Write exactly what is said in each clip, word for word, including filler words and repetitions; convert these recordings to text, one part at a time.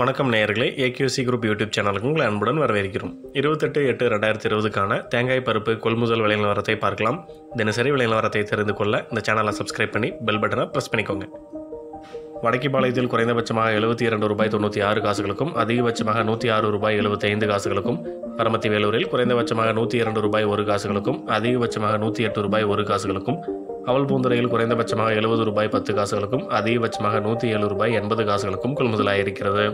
வணக்கம் நேயர்களே, A Q S E Group YouTube சேனலுக்கு உங்களை அன்புடன் வரவேற்கிறோம். இருபத்தெட்டு எட்டு இரண்டாயிரத்து இருபது காண தேங்காய் பருப்பு கொள்முதல் விலை நிலவரத்தை பார்க்கலாம். தினசரி விலை நிலவரத்தை தெரிந்து கொள்ள இந்த சேனலை சப்ஸ்கிரைப் பண்ணி பெல் பட்டனை ப்ரெஸ் பண்ணிக்கோங்க. வடக்கிபாளையத்தில் குறைந்தபட்சமாக எழுபத்தி இரண்டு ரூபாய் தொண்ணூற்றி ஆறு காசுகளுக்கும் அதிகபட்சமாக நூற்றி ஆறு ரூபாய் எழுபத்தி ஐந்து காசுகளுக்கும், பரமத்தி வேலூரில் குறைந்தபட்சமாக நூற்றி இரண்டு ரூபாய் ஒரு காசுகளுக்கும் அதிகபட்சமாக நூற்றி எட்டு ரூபாய் ஒரு காசுகளுக்கும், அவல்பூந்துறையில் குறைந்தபட்சமாக எழுபது ரூபாய் பத்து காசுகளுக்கும் அதிகபட்சமாக நூற்றி ஏழு ரூபாய் எண்பது காசுகளுக்கும் கொள்முதலாயிருக்கிறது.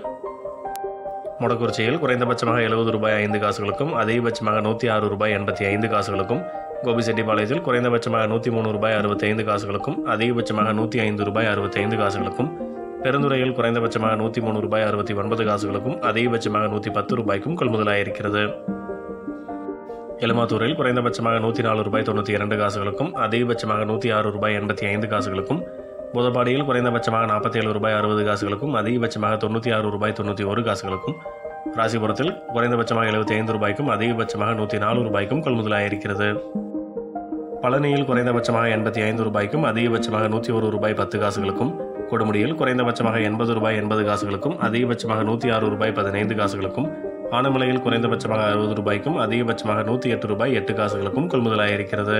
மொடக்குறிச்சியில் குறைந்தபட்சமாக எழுபது ரூபாய் ஐந்து காசுகளுக்கும் அதிகபட்சமாக நூற்றி ஆறு ரூபாய் எண்பத்தி ஐந்து காசுகளுக்கும், கோபிச்செட்டிப்பாளையத்தில் குறைந்தபட்சமாக நூற்றி மூணு ரூபாய் அறுபத்தைந்து காசுகளுக்கும் அதிகபட்சமாக நூற்றி ஐந்து ரூபாய் அறுபத்தைந்து காசுகளுக்கும், பெருந்துறையில் குறைந்தபட்சமாக நூற்றி மூணு ரூபாய் அறுபத்தி ஒன்பது காசுகளுக்கும் அதிகபட்சமாக நூற்றி பத்து ரூபாய்க்கும் கொள்முதலாயிருக்கிறது. எலுமாத்தூரில் குறைந்தபட்சமாக நூற்றி நாலு ரூபாய் தொண்ணூற்றி இரண்டு காசுகளுக்கும் அதிகபட்சமாக நூற்றி ஆறு ரூபாய் எண்பத்தி ஐந்து காசுகளுக்கும், புதப்பாடியில் குறைந்தபட்சமாக நாற்பத்தி ஏழு ரூபாய் அறுபது காசுகளுக்கும் அதிகபட்சமாக தொண்ணூற்றி ஆறு ரூபாய் தொண்ணூற்றி ஒரு காசுகளுக்கும், ராசிபுரத்தில் குறைந்தபட்சமாக எழுபத்தி ஐந்து ரூபாய்க்கும் அதிகபட்சமாக நூற்றி நாலு ரூபாய்க்கும் கொள்முதலாயிருக்கிறது. பழனியில் குறைந்தபட்சமாக எண்பத்தி ஐந்து ரூபாய்க்கும் அதிகபட்சமாக நூற்றி ஒரு ரூபாய் பத்து காசுகளுக்கும், கொடுமுடியில் குறைந்தபட்சமாக எண்பது ரூபாய் எண்பது காசுகளுக்கும் அதிகபட்சமாக நூற்றி ஆறு ரூபாய் பதினைந்து காசுகளுக்கும், ஆனமலையில் குறைந்தபட்சமாக அறுபது ரூபாய்க்கும் அதிகபட்சமாக நூற்றி எட்டு ரூபாய் எட்டு காசுகளுக்கும் கொள்முதலாயிருக்கிறது.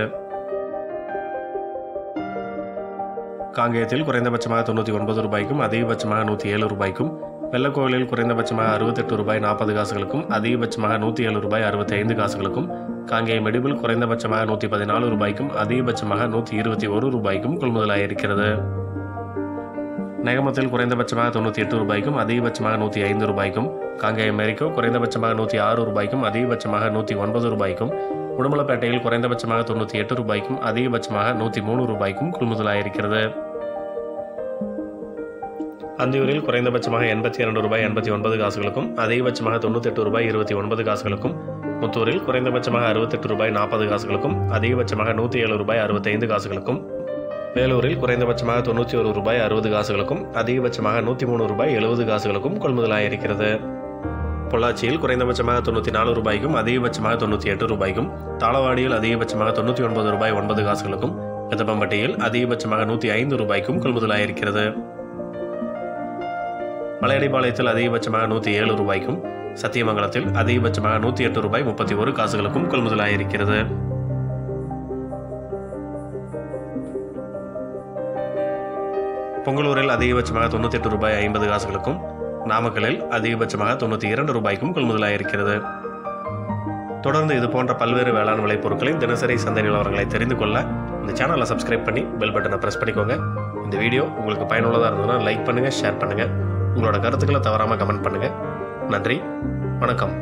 காங்கேயத்தில் குறைந்தபட்சமாக தொண்ணூற்றி ஒன்பது ரூபாய்க்கும் அதிகபட்சமாக நூற்றி ஏழு ரூபாய்க்கும், வெள்ளக்கோவிலில் குறைந்தபட்சமாக அறுபத்தெட்டு ரூபாய் நாற்பது காசுகளுக்கும் அதிகபட்சமாக நூற்றி ஏழு ரூபாய் அறுபத்தி ஐந்து காசுகளுக்கும், காங்கேயம் மெடிபில் குறைந்தபட்சமாக நூற்றி பதினாலு ரூபாய்க்கும் அதிகபட்சமாக நூற்றி இருபத்தி ஒரு ரூபாய்க்கும் கொள்முதலாயிருக்கிறது. நெகமத்தில் குறைந்தபட்சமாக தொண்ணூற்றி எட்டு ரூபாய்க்கும் அதிகபட்சமாக நூற்றி ஐந்து ரூபாய்க்கும், காங்கேயம் மேரிக்கோ குறைந்தபட்சமாக நூற்றி ஆறு ரூபாய்க்கும் அதிகபட்சமாக நூற்றி ஒன்பது ரூபாய்க்கும், உடுமலைப்பேட்டையில் குறைந்தபட்சமாக தொண்ணூற்றி எட்டு ரூபாய்க்கும் அதிகபட்சமாக நூற்றி மூணு ரூபாய்க்கும் கொள்முதலாயிருக்கிறது. அந்தியூரில் குறைந்தபட்சமாக எண்பத்தி இரண்டு ரூபாய் எண்பத்தி ஒன்பது காசுகளுக்கும் அதிகபட்சமாக தொண்ணூற்றி எட்டு ரூபாய் இருபத்தி ஒன்பது காசுகளுக்கும், முத்தூரில் குறைந்தபட்சமாக அறுபத்தெட்டு ரூபாய் நாற்பது காசுகளுக்கும் அதிகபட்சமாக நூற்றி ஏழு ரூபாய் அறுபத்தைந்து காசுகளுக்கும், வேலூரில் குறைந்தபட்சமாக தொண்ணூற்றி ஒரு ரூபாய் அறுபது காசுகளுக்கும் அதிகபட்சமாக நூற்றி மூணு ரூபாய் எழுபது காசுகளுக்கும் கொள்முதலாயிருக்கிறது. பொள்ளாச்சியில் குறைந்தபட்சமாக தொண்ணூற்றி நாலு ரூபாய்க்கும் அதிகபட்சமாக தொண்ணூற்றி எட்டு ரூபாய்க்கும், தாளவாடியில் அதிகபட்சமாக தொண்ணூற்றி ஒன்பது ரூபாய் ஒன்பது காசுகளுக்கும், பெத்தப்பம்பட்டியில் அதிகபட்சமாக நூற்றி ஐந்து ரூபாய்க்கும் கொள்முதலாயிருக்கிறது. மலையடிப்பாளையத்தில் அதிகபட்சமாக நூற்றி ஏழு ரூபாய்க்கும், சத்தியமங்கலத்தில் அதிகபட்சமாக நூற்றி எட்டு ரூபாய் முப்பத்தி ஒரு காசுகளுக்கும் கொள்முதலாயிருக்கிறது. பொங்கலூரில் அதிகபட்சமாக தொண்ணூற்றி எட்டு ரூபாய் ஐம்பது காசுகளுக்கும், நாமக்கலில் அதிகபட்சமாக தொண்ணூற்றி இரண்டு ரூபாய்க்கும் கொள்முதலாயிருக்கிறது. தொடர்ந்து இது போன்ற பல்வேறு வேளாண் விளைபொருட்களின் தினசரி சந்தை நிலவரங்களை தெரிந்து கொள்ள இந்த சேனலை சப்ஸ்கிரைப் பண்ணி பெல் பட்டனை ப்ரெஸ் பண்ணிக்கோங்க. இந்த வீடியோ உங்களுக்கு பயனுள்ளதாக இருந்ததுன்னா லைக் பண்ணுங்கள், ஷேர் பண்ணுங்கள். உங்களோட கருத்துக்களை தவறாமல் கமெண்ட் பண்ணுங்கள். நன்றி, வணக்கம்.